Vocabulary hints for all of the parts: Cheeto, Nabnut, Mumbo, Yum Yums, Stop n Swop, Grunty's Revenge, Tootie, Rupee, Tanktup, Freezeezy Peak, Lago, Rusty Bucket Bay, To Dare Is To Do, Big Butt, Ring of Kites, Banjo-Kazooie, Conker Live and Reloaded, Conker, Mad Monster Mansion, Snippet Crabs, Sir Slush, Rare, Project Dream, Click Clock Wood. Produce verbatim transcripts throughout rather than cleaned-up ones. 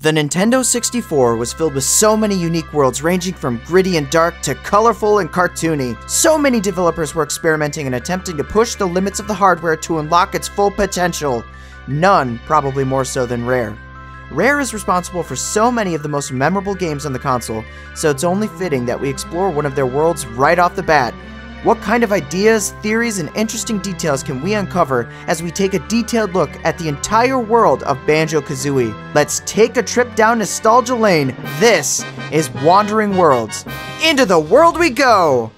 The Nintendo sixty-four was filled with so many unique worlds ranging from gritty and dark to colorful and cartoony. So many developers were experimenting and attempting to push the limits of the hardware to unlock its full potential. None probably more so than Rare. Rare is responsible for so many of the most memorable games on the console, so it's only fitting that we explore one of their worlds right off the bat. What kind of ideas, theories, and interesting details can we uncover as we take a detailed look at the entire world of Banjo-Kazooie? Let's take a trip down nostalgia lane. This is Wandering Worlds. Into the world we go!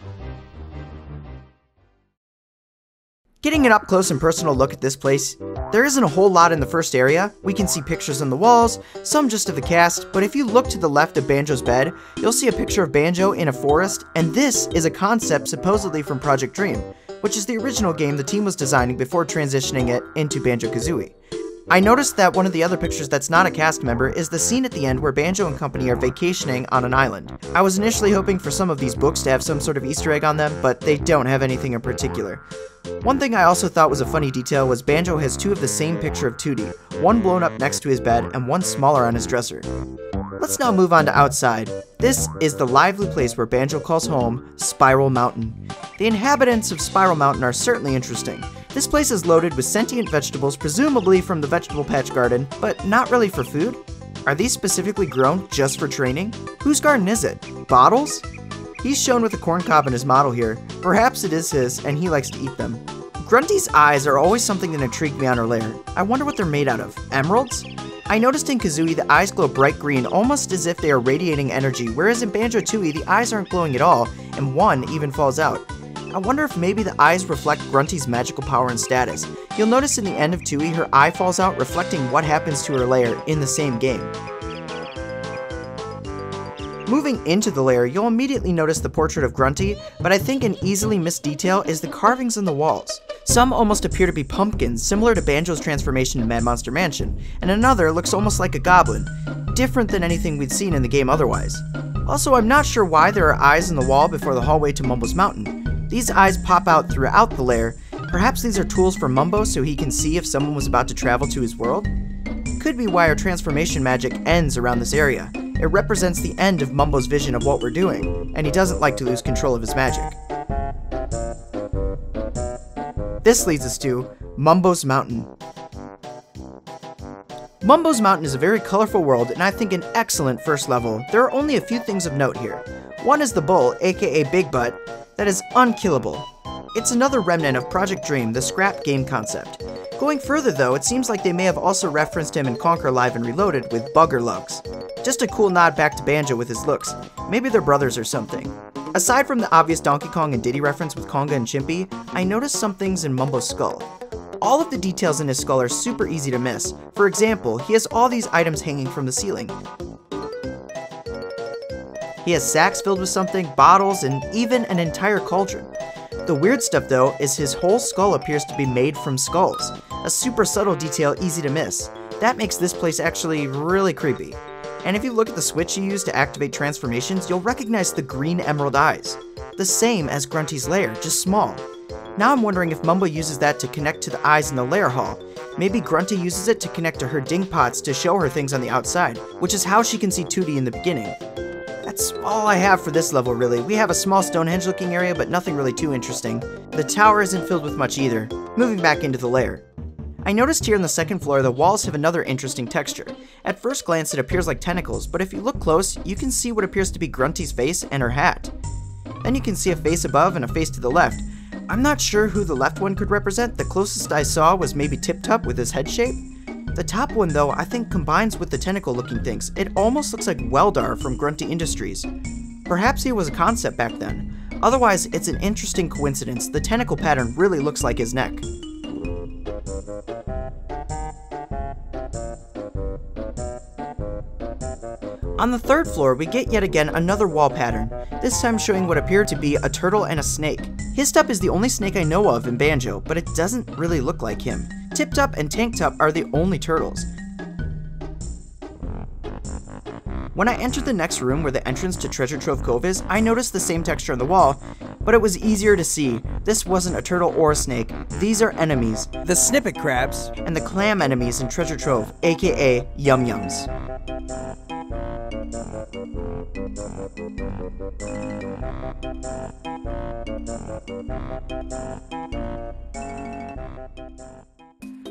Getting an up-close and personal look at this place, there isn't a whole lot in the first area. We can see pictures on the walls, some just of the cast, but if you look to the left of Banjo's bed, you'll see a picture of Banjo in a forest, and this is a concept supposedly from Project Dream, which is the original game the team was designing before transitioning it into Banjo-Kazooie. I noticed that one of the other pictures that's not a cast member is the scene at the end where Banjo and company are vacationing on an island. I was initially hoping for some of these books to have some sort of Easter egg on them, but they don't have anything in particular. One thing I also thought was a funny detail was Banjo has two of the same picture of Tootie, one blown up next to his bed and one smaller on his dresser. Let's now move on to outside. This is the lively place where Banjo calls home, Spiral Mountain. The inhabitants of Spiral Mountain are certainly interesting. This place is loaded with sentient vegetables, presumably from the vegetable patch garden, but not really for food. Are these specifically grown just for training? Whose garden is it? Bottles? He's shown with a corn cob in his model here. Perhaps it is his, and he likes to eat them. Grunty's eyes are always something that intrigued me on her lair. I wonder what they're made out of. Emeralds? I noticed in Kazooie the eyes glow bright green, almost as if they are radiating energy, whereas in Banjo-Tooie the eyes aren't glowing at all, and one even falls out. I wonder if maybe the eyes reflect Grunty's magical power and status. You'll notice in the end of Tooie, her eye falls out, reflecting what happens to her lair in the same game. Moving into the lair, you'll immediately notice the portrait of Grunty, but I think an easily missed detail is the carvings on the walls. Some almost appear to be pumpkins, similar to Banjo's transformation to Mad Monster Mansion, and another looks almost like a goblin, different than anything we'd seen in the game otherwise. Also, I'm not sure why there are eyes in the wall before the hallway to Mumbo's Mountain. These eyes pop out throughout the lair. Perhaps these are tools for Mumbo so he can see if someone was about to travel to his world? Could be why our transformation magic ends around this area. It represents the end of Mumbo's vision of what we're doing, and he doesn't like to lose control of his magic. This leads us to Mumbo's Mountain. Mumbo's Mountain is a very colorful world, and I think an excellent first level. There are only a few things of note here. One is the bull, aka Big Butt, that is unkillable. It's another remnant of Project Dream, the scrap game concept. Going further though, it seems like they may have also referenced him in Conker Live and Reloaded with Bugger Lugs. Just a cool nod back to Banjo with his looks. Maybe they're brothers or something. Aside from the obvious Donkey Kong and Diddy reference with Konga and Chimpy, I noticed some things in Mumbo's skull. All of the details in his skull are super easy to miss. For example, he has all these items hanging from the ceiling. He has sacks filled with something, bottles, and even an entire cauldron. The weird stuff though is his whole skull appears to be made from skulls, a super subtle detail easy to miss. That makes this place actually really creepy. And if you look at the switch you use to activate transformations, you'll recognize the green emerald eyes. The same as Grunty's lair, just small. Now I'm wondering if Mumbo uses that to connect to the eyes in the lair hall. Maybe Grunty uses it to connect to her dingpots to show her things on the outside, which is how she can see Tootie in the beginning. That's all I have for this level, really. We have a small Stonehenge looking area, but nothing really too interesting. The tower isn't filled with much either. Moving back into the lair. I noticed here on the second floor, the walls have another interesting texture. At first glance, it appears like tentacles, but if you look close, you can see what appears to be Grunty's face and her hat. Then you can see a face above and a face to the left. I'm not sure who the left one could represent. The closest I saw was maybe Tiptup with his head shape. The top one though, I think combines with the tentacle looking things. It almost looks like Weldar from Grunty Industries. Perhaps he was a concept back then. Otherwise, it's an interesting coincidence. The tentacle pattern really looks like his neck. On the third floor, we get yet again another wall pattern, this time showing what appear to be a turtle and a snake. Hisstup is the only snake I know of in Banjo, but it doesn't really look like him. Tiptup and Tanktup are the only turtles. When I entered the next room where the entrance to Treasure Trove Cove is, I noticed the same texture on the wall, but it was easier to see. This wasn't a turtle or a snake. These are enemies. The Snippet Crabs and the clam enemies in Treasure Trove, aka Yum Yums.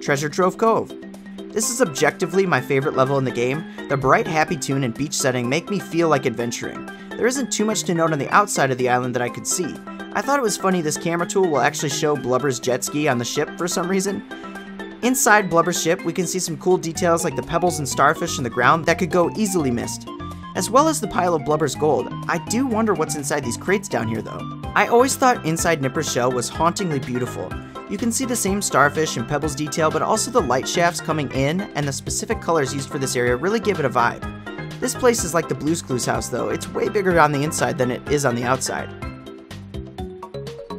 Treasure Trove Cove. This is objectively my favorite level in the game. The bright, happy tune and beach setting make me feel like adventuring. There isn't too much to note on the outside of the island that I could see. I thought it was funny this camera tool will actually show Blubber's jet ski on the ship for some reason. Inside Blubber's ship, we can see some cool details like the pebbles and starfish in the ground that could go easily missed, as well as the pile of Blubber's gold. I do wonder what's inside these crates down here though. I always thought inside Nipper's shell was hauntingly beautiful. You can see the same starfish and pebbles detail, but also the light shafts coming in, and the specific colors used for this area really give it a vibe. This place is like the Blue's Clues house though. It's way bigger on the inside than it is on the outside.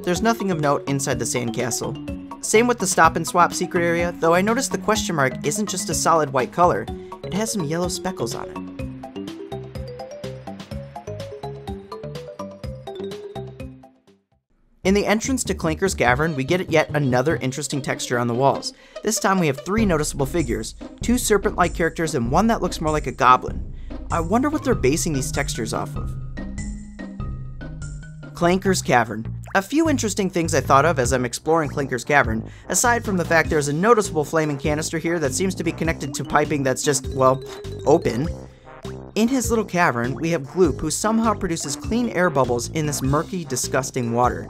There's nothing of note inside the sandcastle. Same with the stop and swap secret area, though I noticed the question mark isn't just a solid white color, it has some yellow speckles on it. In the entrance to Clanker's Cavern, we get yet another interesting texture on the walls. This time we have three noticeable figures, two serpent-like characters and one that looks more like a goblin. I wonder what they're basing these textures off of. Clanker's Cavern. A few interesting things I thought of as I'm exploring Clanker's Cavern, aside from the fact there's a noticeable flaming canister here that seems to be connected to piping that's just, well, open. In his little cavern, we have Gloop, who somehow produces clean air bubbles in this murky, disgusting water.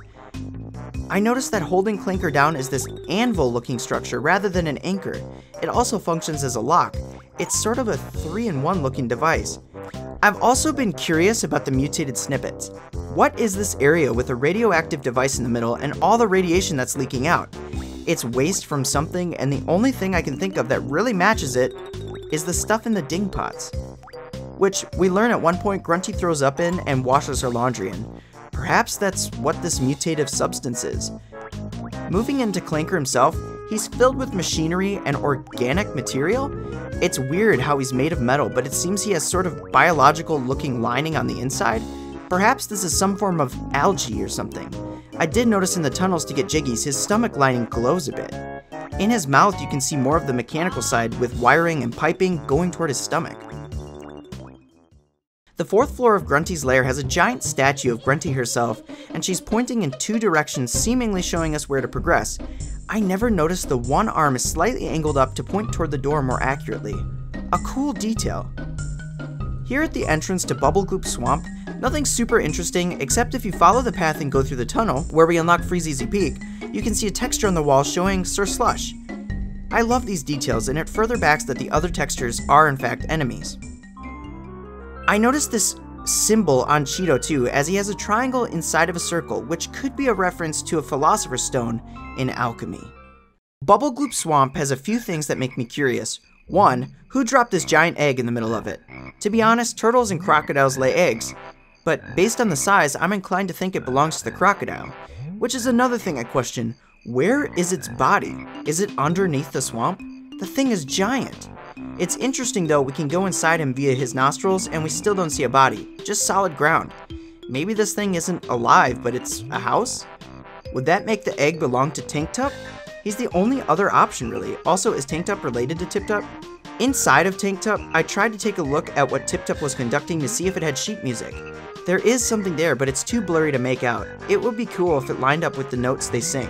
I noticed that holding Clanker down is this anvil-looking structure rather than an anchor. It also functions as a lock. It's sort of a three in one looking device. I've also been curious about the mutated snippets. What is this area with a radioactive device in the middle and all the radiation that's leaking out? It's waste from something, and the only thing I can think of that really matches it is the stuff in the ding pots, which we learn at one point Grunty throws up in and washes her laundry in. Perhaps that's what this mutative substance is. Moving into Clanker himself, he's filled with machinery and organic material. It's weird how he's made of metal, but it seems he has sort of biological looking lining on the inside. Perhaps this is some form of algae or something. I did notice in the tunnels to get Jiggies, his stomach lining glows a bit. In his mouth you can see more of the mechanical side with wiring and piping going toward his stomach. The fourth floor of Grunty's lair has a giant statue of Grunty herself, and she's pointing in two directions, seemingly showing us where to progress. I never noticed the one arm is slightly angled up to point toward the door more accurately. A cool detail. Here at the entrance to Bubblegloop Swamp, nothing super interesting except if you follow the path and go through the tunnel, where we unlock Freezeezy Peak, you can see a texture on the wall showing Sir Slush. I love these details, and it further backs that the other textures are in fact enemies. I noticed this symbol on Cheeto too, as he has a triangle inside of a circle, which could be a reference to a philosopher's stone in alchemy. Bubblegloop Swamp has a few things that make me curious. One, who dropped this giant egg in the middle of it? To be honest, turtles and crocodiles lay eggs, but based on the size, I'm inclined to think it belongs to the crocodile, which is another thing I question. Where is its body? Is it underneath the swamp? The thing is giant. It's interesting though, we can go inside him via his nostrils and we still don't see a body, just solid ground. Maybe this thing isn't alive, but it's a house? Would that make the egg belong to Tanktup? He's the only other option really. Also, is Tanktup related to Tiptup? Inside of Tanktup, I tried to take a look at what Tiptup was conducting to see if it had sheet music. There is something there, but it's too blurry to make out. It would be cool if it lined up with the notes they sing.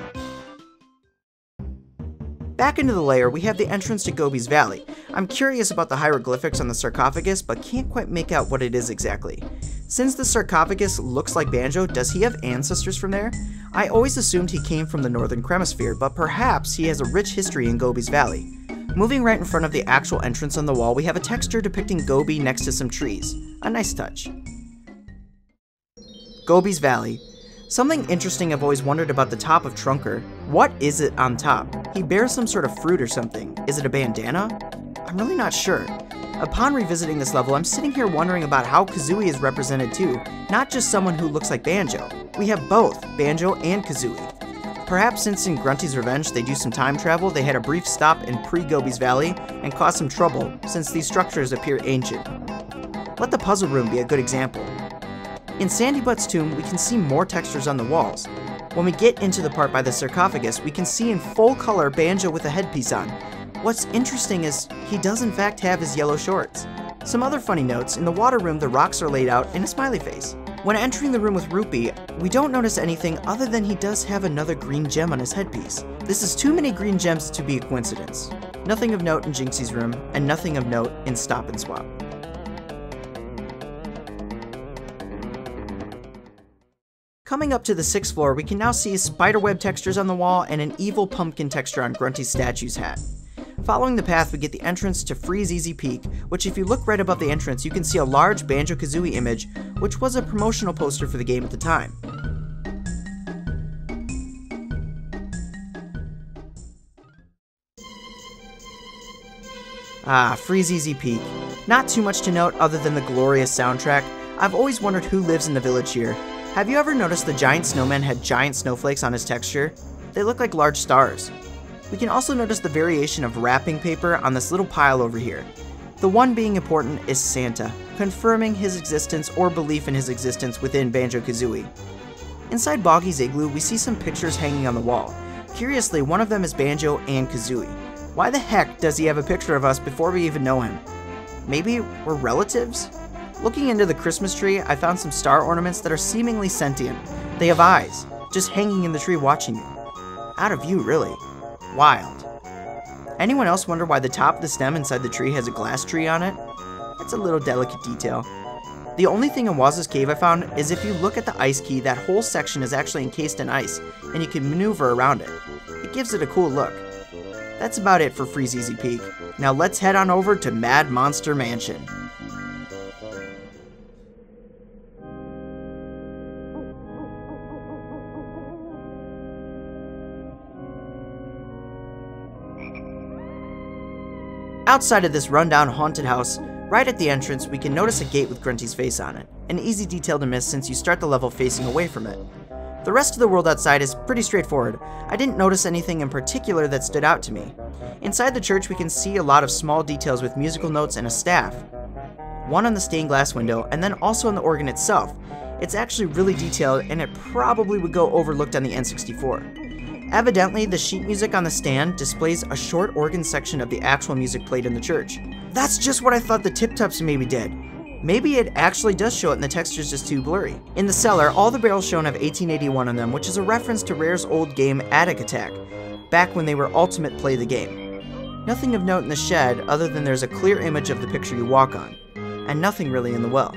Back into the lair, we have the entrance to Gobi's Valley. I'm curious about the hieroglyphics on the sarcophagus, but can't quite make out what it is exactly. Since the sarcophagus looks like Banjo, does he have ancestors from there? I always assumed he came from the northern cremisphere, but perhaps he has a rich history in Gobi's Valley. Moving right in front of the actual entrance on the wall, we have a texture depicting Gobi next to some trees. A nice touch. Gobi's Valley. Something interesting I've always wondered about the top of Trunker. What is it on top? He bears some sort of fruit or something. Is it a bandana? I'm really not sure. Upon revisiting this level, I'm sitting here wondering about how Kazooie is represented too, not just someone who looks like Banjo. We have both, Banjo and Kazooie. Perhaps since in Grunty's Revenge they do some time travel, they had a brief stop in pre-Gobi's Valley and caused some trouble, since these structures appear ancient. Let the puzzle room be a good example. In Sandy Butt's tomb, we can see more textures on the walls. When we get into the part by the sarcophagus, we can see in full color Banjo with a headpiece on. What's interesting is he does in fact have his yellow shorts. Some other funny notes, in the water room the rocks are laid out in a smiley face. When entering the room with Rupee, we don't notice anything other than he does have another green gem on his headpiece. This is too many green gems to be a coincidence. Nothing of note in Jinxie's room, and nothing of note in Stop and Swap. Coming up to the sixth floor, we can now see spiderweb textures on the wall and an evil pumpkin texture on Grunty's statue's hat. Following the path, we get the entrance to Freezeezy Peak, which if you look right above the entrance, you can see a large Banjo-Kazooie image, which was a promotional poster for the game at the time. Ah, Freezeezy Peak. Not too much to note other than the glorious soundtrack. I've always wondered who lives in the village here. Have you ever noticed the giant snowman had giant snowflakes on his texture? They look like large stars. We can also notice the variation of wrapping paper on this little pile over here. The one being important is Santa, confirming his existence or belief in his existence within Banjo-Kazooie. Inside Boggy's igloo, we see some pictures hanging on the wall. Curiously, one of them is Banjo and Kazooie. Why the heck does he have a picture of us before we even know him? Maybe we're relatives? Looking into the Christmas tree, I found some star ornaments that are seemingly sentient. They have eyes, just hanging in the tree watching you. Out of view, really. Wild. Anyone else wonder why the top of the stem inside the tree has a glass tree on it? That's a little delicate detail. The only thing in Waz's cave I found is if you look at the ice key, that whole section is actually encased in ice, and you can maneuver around it. It gives it a cool look. That's about it for Freezeezy Peak. Now let's head on over to Mad Monster Mansion. Outside of this rundown haunted house, right at the entrance, we can notice a gate with Grunty's face on it, an easy detail to miss since you start the level facing away from it. The rest of the world outside is pretty straightforward. I didn't notice anything in particular that stood out to me. Inside the church, we can see a lot of small details with musical notes and a staff, one on the stained glass window and then also on the organ itself. It's actually really detailed and it probably would go overlooked on the N sixty-four. Evidently, the sheet music on the stand displays a short organ section of the actual music played in the church. That's just what I thought the Tiptups maybe did. Maybe it actually does show it and the texture's just too blurry. In the cellar, all the barrels shown have eighteen eighty-one on them, which is a reference to Rare's old game Attic Attack, back when they were Ultimate Play the Game. Nothing of note in the shed other than there's a clear image of the picture you walk on, and nothing really in the well.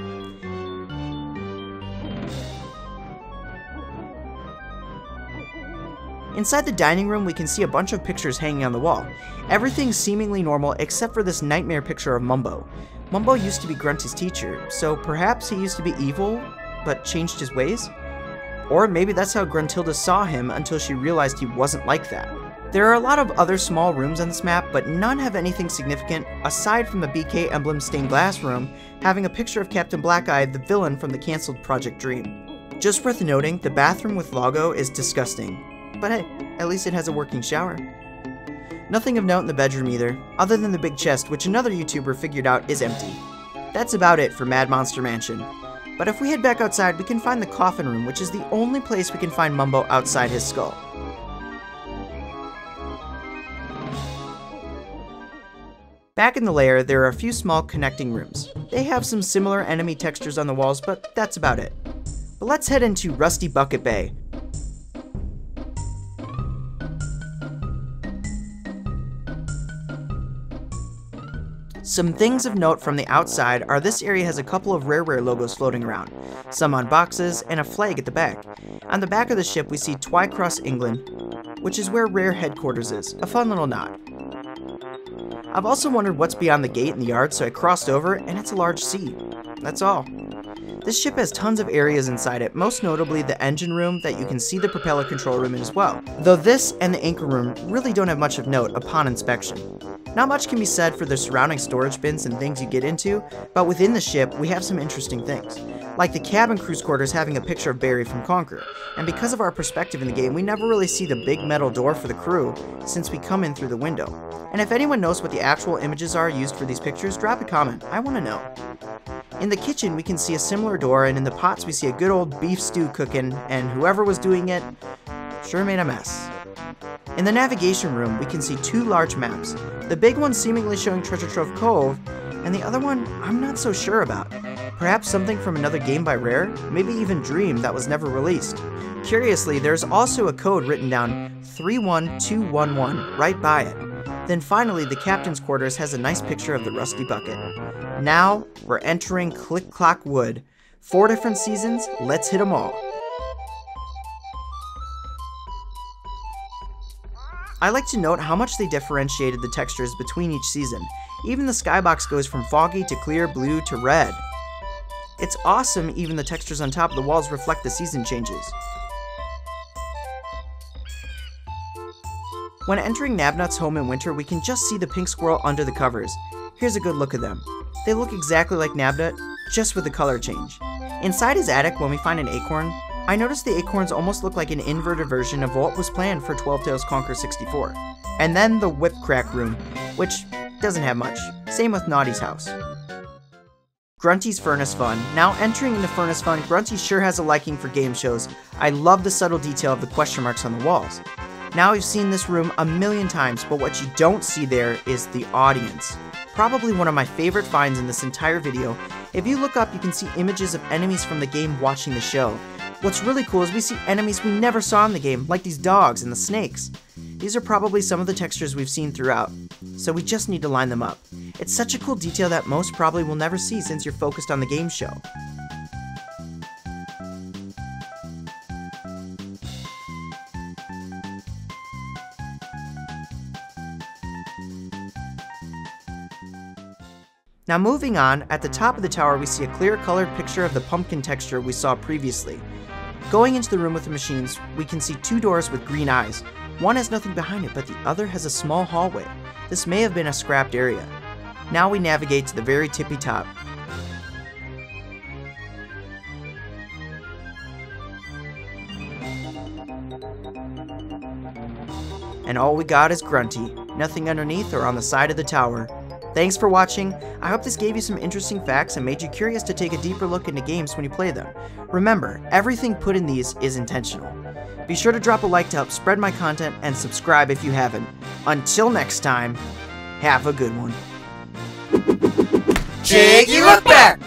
Inside the dining room, we can see a bunch of pictures hanging on the wall. Everything's seemingly normal except for this nightmare picture of Mumbo. Mumbo used to be Grunty's teacher, so perhaps he used to be evil, but changed his ways? Or maybe that's how Gruntilda saw him until she realized he wasn't like that. There are a lot of other small rooms on this map, but none have anything significant aside from the B K emblem stained glass room having a picture of Captain Blackeye, the villain from the cancelled Project Dream. Just worth noting, the bathroom with Lago is disgusting. But hey, at least it has a working shower. Nothing of note in the bedroom either, other than the big chest, which another YouTuber figured out is empty. That's about it for Mad Monster Mansion. But if we head back outside, we can find the coffin room, which is the only place we can find Mumbo outside his skull. Back in the lair, there are a few small connecting rooms. They have some similar enemy textures on the walls, but that's about it. But let's head into Rusty Bucket Bay. Some things of note from the outside are this area has a couple of Rare Rare logos floating around, some on boxes, and a flag at the back. On the back of the ship we see Twycross, England, which is where Rare headquarters is, a fun little nod. I've also wondered what's beyond the gate in the yard, so I crossed over and it's a large sea. That's all. This ship has tons of areas inside it, most notably the engine room that you can see the propeller control room in as well, though this and the anchor room really don't have much of note upon inspection. Not much can be said for the surrounding storage bins and things you get into, but within the ship we have some interesting things, like the cabin crew's quarters having a picture of Barry from Conker, and because of our perspective in the game we never really see the big metal door for the crew since we come in through the window. And if anyone knows what the actual images are used for these pictures, drop a comment, I want to know. In the kitchen we can see a similar door, and in the pots we see a good old beef stew cooking, and whoever was doing it sure made a mess. In the navigation room, we can see two large maps, the big one seemingly showing Treasure Trove Cove, and the other one I'm not so sure about. Perhaps something from another game by Rare, maybe even Dream, that was never released. Curiously, there's also a code written down three one two one one right by it. Then finally, the captain's quarters has a nice picture of the rusty bucket. Now, we're entering Click Clock Wood. Four different seasons, let's hit them all. I like to note how much they differentiated the textures between each season. Even the skybox goes from foggy to clear, blue to red. It's awesome, even the textures on top of the walls reflect the season changes. When entering Nabnut's home in winter, we can just see the pink squirrel under the covers. Here's a good look at them. They look exactly like Nabnut, just with the color change. Inside his attic, when we find an acorn, I noticed the acorns almost look like an inverted version of what was planned for twelve Tales Conker sixty-four. And then the whip crack room, which doesn't have much. Same with Naughty's house. Grunty's Furnace Fun. Now entering into Furnace Fun, Grunty sure has a liking for game shows. I love the subtle detail of the question marks on the walls. Now we've seen this room a million times, but what you don't see there is the audience. Probably one of my favorite finds in this entire video. If you look up, you can see images of enemies from the game watching the show. What's really cool is we see enemies we never saw in the game, like these dogs and the snakes. These are probably some of the textures we've seen throughout, so we just need to line them up. It's such a cool detail that most probably will never see since you're focused on the game show. Now moving on, at the top of the tower we see a clear colored picture of the pumpkin texture we saw previously. Going into the room with the machines, we can see two doors with green eyes. One has nothing behind it, but the other has a small hallway. This may have been a scrapped area. Now we navigate to the very tippy top. And all we got is Grunty, nothing underneath or on the side of the tower. Thanks for watching. I hope this gave you some interesting facts and made you curious to take a deeper look into games when you play them. Remember, everything put in these is intentional. Be sure to drop a like to help spread my content and subscribe if you haven't. Until next time, have a good one. Jiggy, look back!